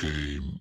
game.